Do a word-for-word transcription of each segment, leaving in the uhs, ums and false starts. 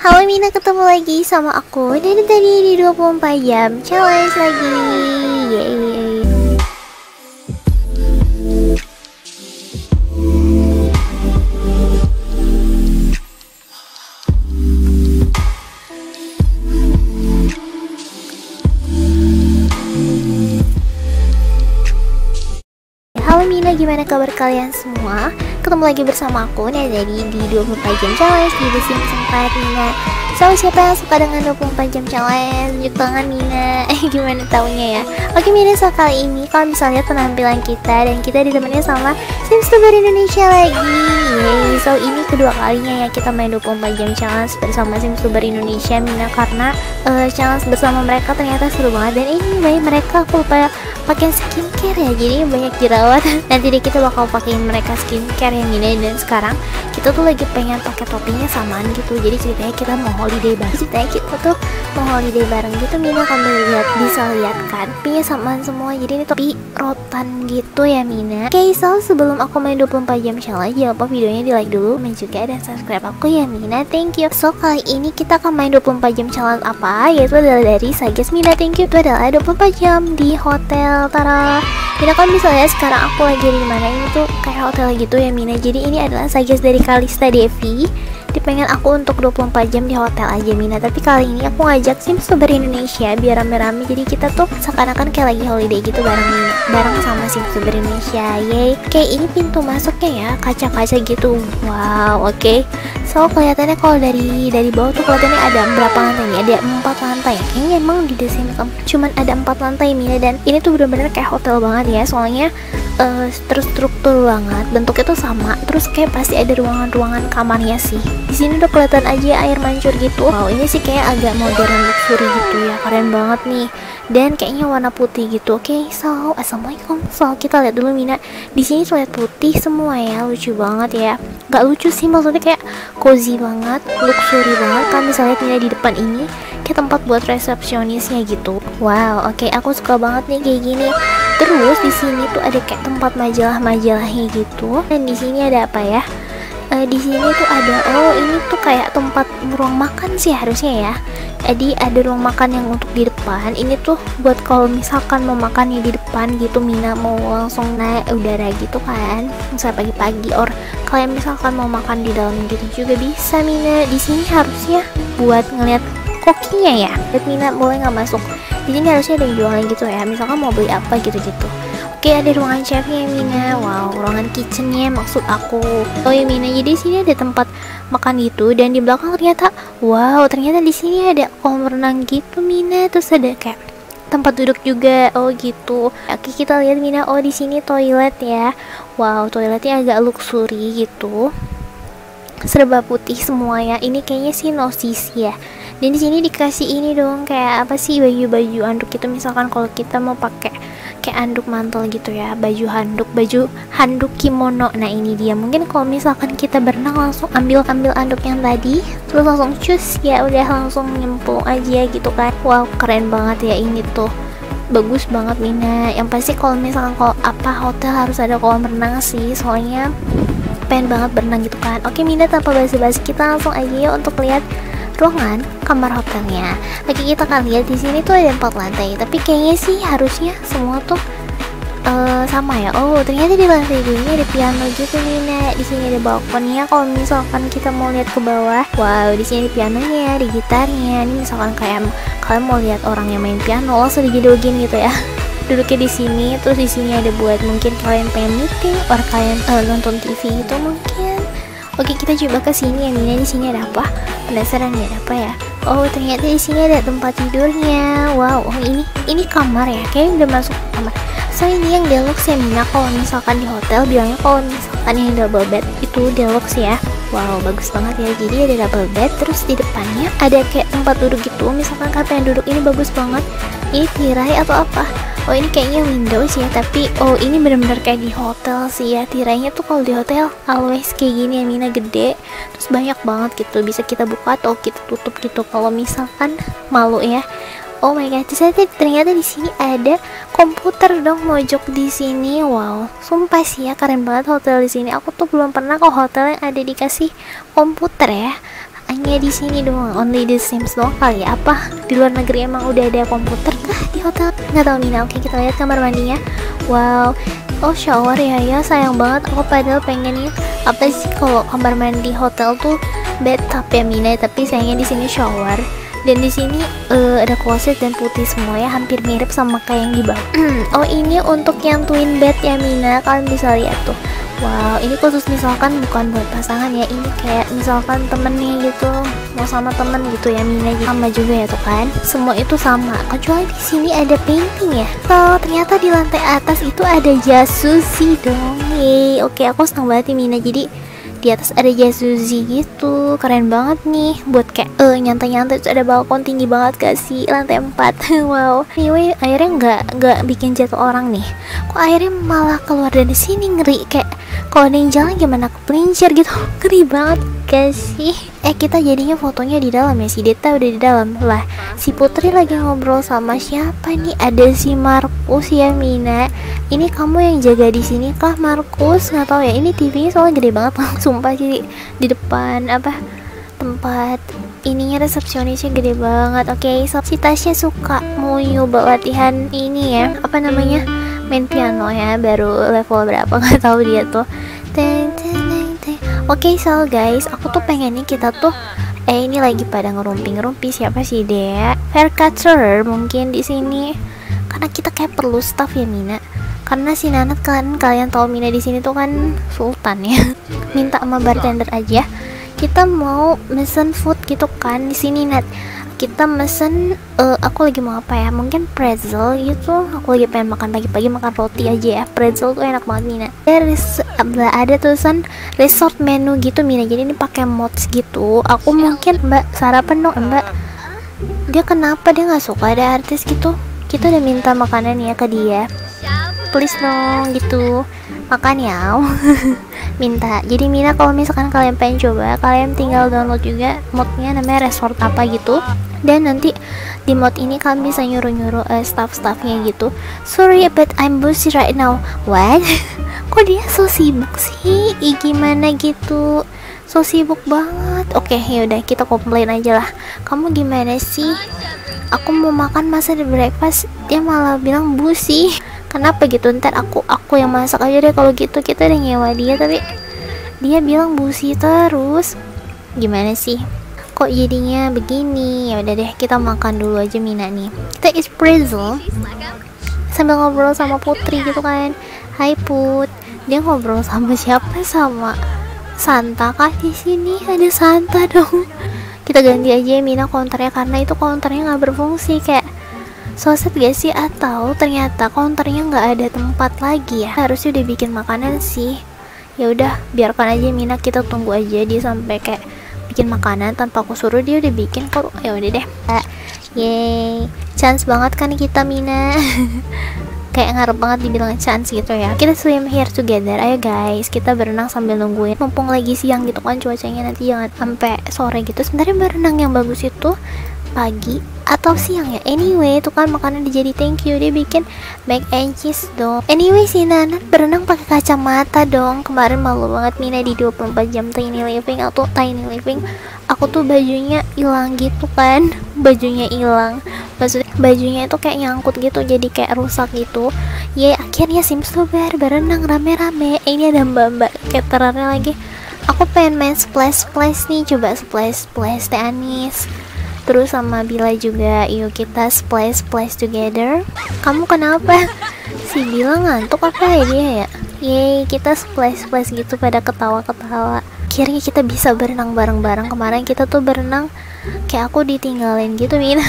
Halo Mina, ketemu lagi sama aku dari tadi di dua puluh empat jam challenge lagi. Yeay. Mina, gimana kabar kalian semua? Ketemu lagi bersama aku dan tadi di dua puluh empat jam challenge di The Simstuber Mina. So, siapa yang suka dengan dua puluh empat jam challenge? Tunjuk tangan Mina. Eh, gimana taunya ya? Oke Mina, so kali ini kalau misalnya penampilan kita dan kita ditemenin sama Simstuber Indonesia lagi. Yeay. So ini kedua kalinya ya kita main dua puluh empat jam challenge bersama Simstuber Indonesia Mina, karena uh, challenge bersama mereka ternyata seru banget. Dan ini baik mereka aku lupa pakai skincare ya, jadi banyak jerawat. Nanti deh kita bakal pakein mereka skincare yang ini. Dan sekarang kita tuh lagi pengen pakai topinya samaan gitu, jadi ceritanya kita mau holiday bareng ceritanya kita tuh mau holiday bareng gitu. Mina, kamu lihat, bisa lihat kan topinya samaan semua, jadi ini topi rotan gitu ya Mina. Oke, okay, so sebelum aku main dua puluh empat jam challenge, jangan lupa videonya di like dulu, main juga dan subscribe aku ya Mina, thank you. So kali ini kita akan main dua puluh empat jam challenge apa, yaitu adalah dari Sages Mina, thank you. Itu adalah dua puluh empat jam di hotel Tara. Mina, kan misalnya sekarang aku lagi di mana, ini tuh kayak hotel gitu ya Mina. Jadi ini adalah Sages dari Kalista Devi. Dia pengen aku untuk dua puluh empat jam di hotel aja Mina, tapi kali ini aku ngajak Simstuber Indonesia biar rame-rame, jadi kita tuh seakan-akan kayak lagi holiday gitu bareng bareng sama Simstuber Indonesia. Yay. Kayak ini pintu masuknya ya, kaca-kaca gitu. Wow, oke. Okay. So kelihatannya kalau dari dari bawah tuh kelihatannya ada berapa lantai nih? Ada empat lantai. Kayaknya emang di desain cuman ada empat lantai Mina, dan ini tuh bener-bener kayak hotel banget ya, soalnya uh, terstruktur banget. Bentuknya tuh sama, terus kayak pasti ada ruangan-ruangan kamarnya sih. Di sini udah kelihatan aja air mancur gitu. Wow, ini sih kayak agak modern luxury gitu ya, keren banget nih. Dan kayaknya warna putih gitu. Oke, okay, so assalamualaikum. So kita lihat dulu Mina. Di sini tuh lihat putih semua ya, lucu banget ya. Gak lucu sih, maksudnya kayak cozy banget, luxury banget. Kan misalnya Mina di depan ini kayak tempat buat resepsionisnya gitu. Wow, oke, okay, aku suka banget nih kayak gini. Terus di sini tuh ada kayak tempat majalah-majalahnya gitu. Dan di sini ada apa ya? Uh, di sini tuh ada, oh ini tuh kayak tempat ruang makan sih harusnya ya. Jadi ada ruang makan yang untuk di depan. Ini tuh buat kalau misalkan mau makannya di depan gitu Mina, mau langsung naik udara gitu kan, misalnya pagi-pagi, or kalian misalkan mau makan di dalam gitu juga bisa Mina. Di sini harusnya buat ngeliat kokinya ya. Lihat Mina, boleh nggak masuk? Di sini harusnya ada yang jualan gitu ya, misalkan mau beli apa gitu-gitu. Oke, ada ruangan chefnya Mina, wow, ruangan kitchennya maksud aku. Oh ya Mina, jadi sini ada tempat makan gitu, dan di belakang ternyata, wow, ternyata di sini ada kolam renang gitu Mina, terus ada kayak tempat duduk juga, oh gitu. Oke, kita lihat Mina, oh di sini toilet ya, wow, toiletnya agak luxury gitu, serba putih semua ya. Ini kayaknya sih no sisi ya. Dan di sini dikasih ini dong, kayak apa sih, baju-baju anduk gitu, misalkan kalau kita mau pakai kayak anduk mantel gitu ya, baju handuk, baju handuk kimono. Nah ini dia, mungkin kalau misalkan kita berenang langsung ambil ambil anduk yang tadi, terus langsung cus ya, udah langsung nyemplung aja gitu kan. Wow, keren banget ya, ini tuh bagus banget Mina. Yang pasti kalau misalkan kalau apa hotel harus ada kolam renang sih, soalnya pengen banget berenang gitu kan. Oke Mina, tanpa basa-basi kita langsung aja ya untuk lihat ruangan kamar hotelnya. Oke, kita akan lihat di sini tuh ada empat lantai, tapi kayaknya sih harusnya semua tuh uh, sama ya. Oh, ternyata di lantai ini ada piano gitu Mina. Di sini ada balkonnya. Kalau misalkan kita mau lihat ke bawah, wow, di sini ada pianonya, ada gitarnya. Ini misalkan kayak kalian mau lihat orang yang main piano, langsung dijodohin gitu ya. Duduknya di sini, terus di sini ada buat mungkin kalian pengen meeting, or kalian uh, nonton T V itu mungkin. Oke, kita coba ke sini ya Mina. Di sini ada apa? Penasaran ya ada apa ya? Oh, ternyata di sini ada tempat tidurnya. Wow, oh ini ini kamar ya. Kayaknya udah masuk ke kamar. So ini yang deluxe ya Mina. Kalau misalkan di hotel bilangnya kalau misalkan yang double bed itu deluxe ya. Wow, bagus banget ya. Jadi ada double bed, terus di depannya ada kayak tempat duduk gitu. Misalkan kalian duduk, ini bagus banget. Ini tirai atau apa? Oh ini kayaknya windows ya, tapi oh ini bener-bener kayak di hotel sih ya. Tirainya tuh kalau di hotel always kayak gini ya Mina, gede, terus banyak banget gitu, bisa kita buka atau kita tutup gitu kalau misalkan malu ya. Oh my god, ternyata, ternyata di sini ada komputer dong mojok di sini. Wow, sumpah sih ya keren banget hotel di sini. Aku tuh belum pernah ke hotel yang ada dikasih komputer ya. hanya di sini doang, only the Sims lokal ya? Apa di luar negeri emang udah ada komputer kah di hotel? Nggak tahu Mina. Oke, kita lihat kamar mandinya. Wow, oh shower ya, ya sayang banget. Aku padahal pengennya apa sih kalau kamar mandi hotel tuh bathtub ya Mina, tapi sayangnya di sini shower. Dan di sini uh, ada kloset dan putih semua ya, hampir mirip sama kayak yang di bawah. Oh ini untuk yang twin bed ya Mina, kalian bisa lihat tuh. Wow, ini khusus misalkan bukan buat pasangan ya, ini kayak misalkan temennya gitu, mau sama temen gitu ya Mina, sama juga ya tuh kan. Semua itu sama, kecuali di sini ada painting ya. Kalau ternyata di lantai atas itu ada jacuzzi dong. Yeay, oke aku seneng banget ya Mina, jadi di atas ada jacuzzi gitu, keren banget nih buat kayak uh, nyantai-nyantai. Terus ada balkon tinggi banget gak sih, lantai empat. Wow, anyway airnya nggak nggak bikin jatuh orang nih. Kok airnya malah keluar dari sini, ngeri. Kayak kalau ada yang jalan gimana kepelincir gitu, ngeri banget gak sih. Eh kita jadinya fotonya di dalam ya, si Deta udah di dalam lah, si Putri lagi ngobrol sama siapa nih, ada si Markus ya Mina. Ini kamu yang jaga di sini kah Markus? Nggak tahu ya, ini T V-nya soalnya gede banget langsung sumpah, jadi di depan apa tempat ininya resepsionisnya gede banget. Oke, okay, so, si Tasya suka mau nyoba latihan ini ya, apa namanya, main piano ya, baru level berapa nggak tahu dia tuh. Oke, okay, so guys, aku tuh pengennya kita tuh eh ini lagi pada ngerumpi-ngerumpi siapa sih dia? Faircutter mungkin di sini, karena kita kayak perlu staff ya Mina. Karena si Nanat kan kalian tahu Mina di sini tuh kan sultan ya. Minta sama bartender aja. Kita mau mesen food gitu kan di sini Nat. Kita mesen uh, aku lagi mau apa ya? Mungkin pretzel gitu. Aku lagi pengen makan pagi-pagi, makan roti aja ya. Pretzel tuh enak banget Mina. Ada ada tulisan resort menu gitu Mina. Jadi ini pakai mods gitu. Aku mungkin Mbak sarapan dong Mbak. Dia kenapa dia nggak suka ada artis gitu? Kita udah minta makanan ya ke dia. Please dong gitu, makan ya. Minta. Jadi Mina kalau misalkan kalian pengen coba, kalian tinggal download juga modnya, namanya resort apa gitu, dan nanti di mod ini kalian bisa nyuruh-nyuruh uh, staff-staffnya gitu. Sorry but I'm busy right now. What? Kok dia so sibuk sih? I, gimana gitu, so sibuk banget. Oke, yaudah kita komplain aja lah. Kamu gimana sih? Aku mau makan masa di breakfast, dia malah bilang busy. Kenapa gitu? Ntar aku aku yang masak aja deh kalau gitu. Kita udah nyewa dia tapi dia bilang busy terus. Gimana sih? Kok jadinya begini? Ya udah deh, kita makan dulu aja Mina nih. Kita is pretzel sambil ngobrol sama Putri gitu kan. Hai Put. Dia ngobrol sama siapa? Sama Santa kah di sini? Ada Santa dong. Kita ganti aja Mina counternya, karena itu counternya nggak berfungsi, kayak soset gak sih, atau ternyata counternya nggak ada tempat lagi ya. Harusnya udah bikin makanan sih. Ya udah biarkan aja Mina, kita tunggu aja dia sampai kayak bikin makanan tanpa aku suruh, dia udah bikin kok. Ya udah deh. Yeay, chance banget kan kita Mina. Kayak ngarep banget dibilang chance gitu ya. Kita swim here together, ayo guys, kita berenang sambil nungguin mumpung lagi siang gitu kan, cuacanya nanti jangan sampai sore gitu. Sebenarnya berenang yang bagus itu pagi atau siang ya. Anyway, itu kan makanan dijadi thank you, dia bikin mac and cheese dong. Anyway, si Nanat berenang pakai kacamata dong. Kemarin malu banget Mina di dua puluh empat jam tiny living atau tiny living, aku tuh bajunya hilang gitu kan. Bajunya hilang, maksudnya bajunya itu kayak nyangkut gitu, jadi kayak rusak gitu. Ya akhirnya Simstuber berenang rame-rame. Eh, ini ada mbak-mbak caterannya lagi. Aku pengen main splash-splash nih, coba splash-splash teh anis. Terus sama Bila juga, yuk kita splash splash together. Kamu kenapa? Si Bila ngantuk apa ya dia ya? Yeay, kita splash splash gitu pada ketawa-ketawa. Akhirnya kita bisa berenang bareng-bareng. Kemarin kita tuh berenang kayak aku ditinggalin gitu Mina.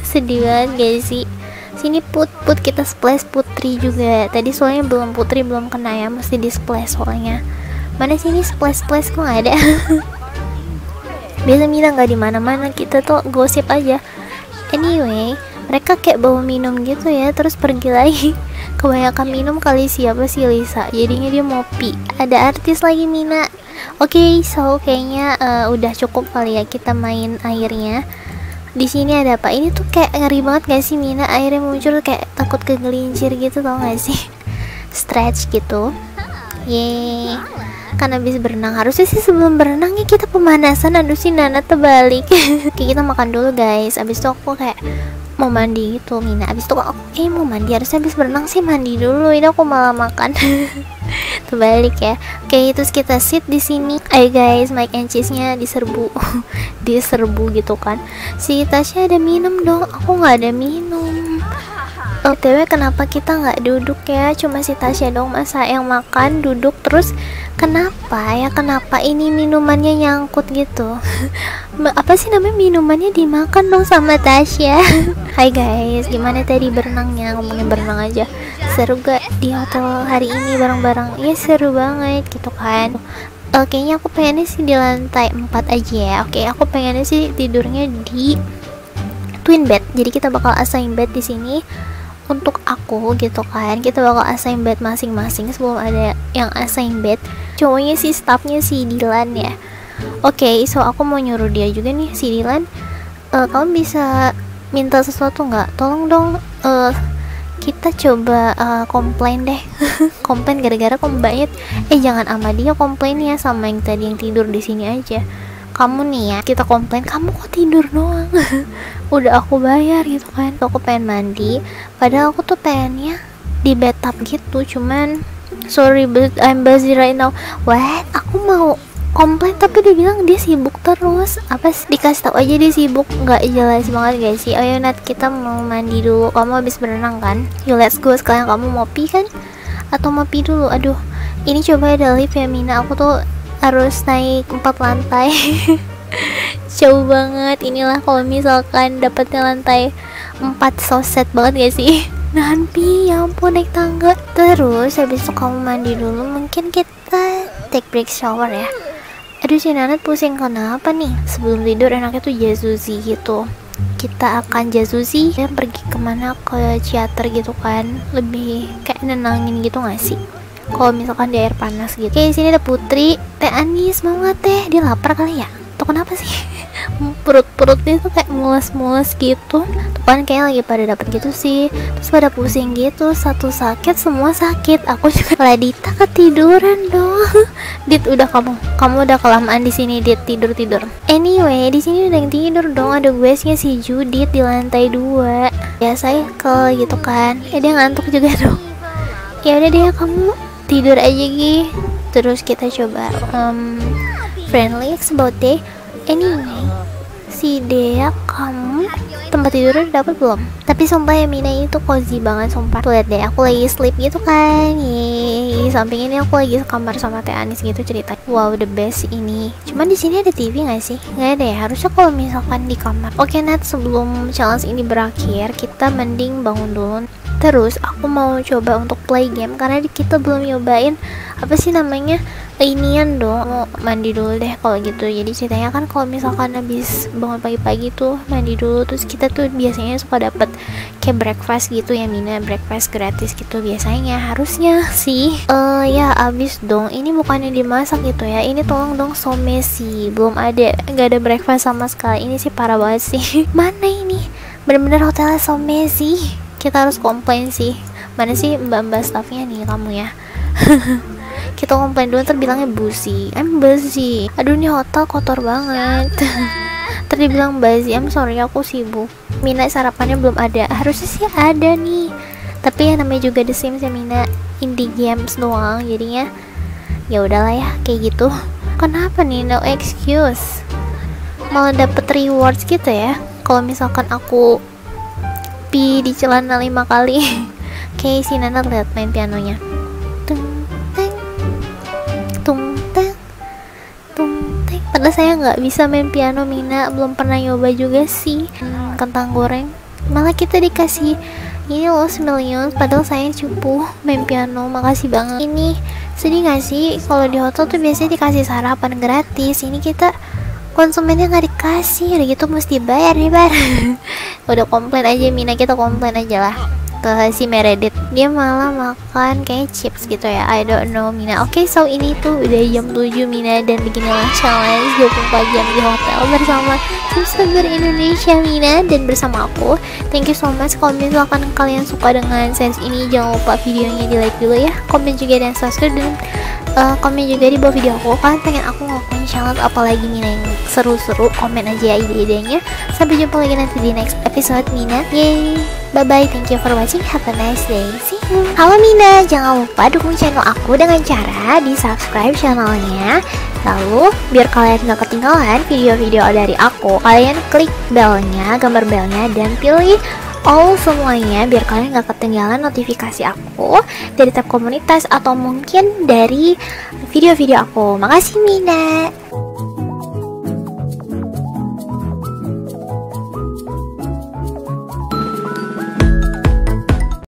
Sedih banget gak sih? Sini Put, Put kita splash Putri juga. Tadi soalnya belum, Putri belum kena ya, mesti di splash soalnya. Mana sini splash splash kok gak ada? Biasa Mina nggak di mana-mana, kita tuh gosip aja. Anyway, mereka kayak bawa minum gitu ya, terus pergi lagi. Kebanyakan minum kali siapa sih Lisa? Jadinya dia ngopi. Ada artis lagi Mina. Oke, okay, so kayaknya uh, udah cukup kali ya kita main airnya. Di sini ada apa? Ini tuh kayak ngeri banget gak sih Mina? Airnya muncul kayak takut kegelincir gitu, tau gak sih? Stretch gitu. Yeay. kan habis berenang. Harusnya sih sebelum berenangnya kita pemanasan. Aduh si Nana terbalik. Kita makan dulu guys, abis itu aku kayak mau mandi gitu Mina. Abis itu aku eh mau mandi, harusnya abis berenang sih mandi dulu, ini aku malah makan. Terbalik ya. Oke, terus kita sit di sini. Ayo guys, Mike and Cheese-nya diserbu. Diserbu gitu kan. Si Tasya ada minum dong, aku nggak ada minum. O T W kenapa kita nggak duduk ya, cuma si Tasya dong masa yang makan duduk terus. Kenapa ya, kenapa ini minumannya nyangkut gitu. Apa sih namanya, minumannya dimakan dong sama Tasya. Hai guys, gimana tadi berenangnya, ngomongin berenang aja. Seru gak di hotel hari ini bareng-bareng? Ya seru banget gitu kan. Oke, kayaknya aku pengennya sih di lantai empat aja ya. Oke, aku pengennya sih tidurnya di twin bed, jadi kita bakal assign bed di sini. Untuk aku gitu kan, kita bakal assign bed masing-masing sebelum ada yang assign bed. Cowoknya si staffnya si Dilan ya. Oke, okay, so aku mau nyuruh dia juga nih si Dilan. Uh, kamu bisa minta sesuatu nggak? Tolong dong. Uh, kita coba uh, komplain deh. Komplain gara-gara kamu banyak. Eh jangan sama dia komplain ya, sama yang tadi yang tidur di sini aja. Kamu nih ya, kita komplain, kamu kok tidur doang. Udah aku bayar gitu kan. Aku pengen mandi, padahal aku tuh pengennya di bathtub gitu, cuman sorry but I'm busy right now. What? Aku mau komplain tapi dia bilang dia sibuk terus. Apa sih, dikasih tau aja dia sibuk, nggak jelas banget guys sih. Ayo Nat, kita mau mandi dulu, kamu habis berenang kan? Yuk let's go, sekalian kamu mau pi kan? Atau mau pi dulu? Aduh, ini coba ada lift ya Mina, aku tuh harus naik empat lantai. Jauh banget. Inilah kalau misalkan dapatnya lantai empat, so sad banget gak sih? Nanti ya ampun naik tangga. Terus habis itu kamu mandi dulu, mungkin kita take break shower ya. Aduh si Nanat pusing, kenapa nih? Sebelum tidur enaknya tuh jacuzzi gitu. Kita akan jacuzzi dan pergi kemana, ke teater gitu kan. Lebih kayak nenangin gitu gak sih kalau misalkan di air panas gitu. Oke, sini ada Putri. Teh Anis mau nggak teh? Dia lapar kali ya? Tuh kenapa sih? Perut-perutnya tuh kayak mules-mules gitu. Tuh kan kayaknya lagi pada dapet gitu sih. Terus pada pusing gitu. Satu sakit, semua sakit. Aku juga. Ladita ketiduran dong. Dit, udah kamu. Kamu udah kelamaan di sini, Dit, tidur-tidur. Anyway, di sini udah yang tidur dong. Ada guysnya si Judit di lantai dua. Ya cycle gitu kan. Eh dia ngantuk juga dong. Ya udah deh kamu tidur aja gih. Terus kita coba um, friendly about day. Anyway, si Dea kamu tempat tidurnya udah dapet belum? Tapi sumpah ya Mina, ini tuh cozy banget sumpah. Tuh liat deh, aku lagi sleep gitu kan. Yeay, samping ini aku lagi sekamar sama Teh Anis gitu cerita. Wow, the best ini. Cuman di sini ada T V nggak sih? Nggak ada ya, harusnya kalau misalkan di kamar. Oke Nat, sebelum challenge ini berakhir, kita mending bangun dulu. Terus aku mau coba untuk play game karena kita belum nyobain apa sih namanya inian dong. Mau mandi dulu deh kalau gitu. Jadi ceritanya kan kalau misalkan habis bangun pagi-pagi tuh mandi dulu, terus kita tuh biasanya suka dapet kayak breakfast gitu ya Mina, breakfast gratis gitu biasanya. Harusnya sih uh, ya abis dong. Ini bukannya dimasak gitu ya. Ini tolong dong some sih, belum ada, nggak ada breakfast sama sekali. Ini sih parah banget sih. Mana ini? Bener-bener hotelnya some sih. Kita harus komplain sih. Mana sih mbak-mbak staffnya nih kamu ya. Kita komplain dulu, ntar bilangnya busi. I'm busy. Aduh nih hotel kotor banget. Ntar dibilang busy. I'm sorry aku sibuk. Mina sarapannya belum ada. Harusnya sih ada nih. Tapi ya namanya juga The Sims ya Mina, indie games doang. Jadinya ya udahlah ya kayak gitu. Kenapa nih no excuse? Malah dapet rewards gitu ya. Kalau misalkan aku di celana lima kali. Oke, si Nana lihat main pianonya. Tung teng, tung teng, tung teng. Padahal saya nggak bisa main piano Mina, belum pernah nyoba juga sih. Hmm, kentang goreng. Malah kita dikasih ini loh semilion. Padahal saya cupu main piano. Makasih banget. Ini sedih nggak sih? Kalau di hotel tuh biasanya dikasih sarapan gratis. Ini kita konsumennya nggak dikasih, udah gitu mesti bayar nih bar. Udah komplain aja Mina, kita komplain aja lah. ke si Meredith. Dia malah makan kayak chips gitu ya, I don't know Mina. Oke, okay, so ini tuh udah jam tujuh Mina, dan beginilah challenge dua puluh empat jam di hotel bersama Simstuber Indonesia Mina dan bersama aku. Thank you so much. Kalau misalkan kalian suka dengan series ini, jangan lupa videonya di like dulu ya, komen juga dan subscribe, dan uh, komen juga di bawah video aku. Kalian pengen aku ngelakuin challenge apalagi Mina yang seru-seru, komen aja ide-idenya. Sampai jumpa lagi nanti di next episode Mina. Yeay, bye-bye, thank you for watching, have a nice day, see you. Halo Mina, jangan lupa dukung channel aku dengan cara di subscribe channelnya. Lalu, biar kalian gak ketinggalan video-video dari aku, kalian klik belnya, gambar belnya, dan pilih all semuanya biar kalian gak ketinggalan notifikasi aku dari tab komunitas atau mungkin dari video-video aku. Makasih Mina.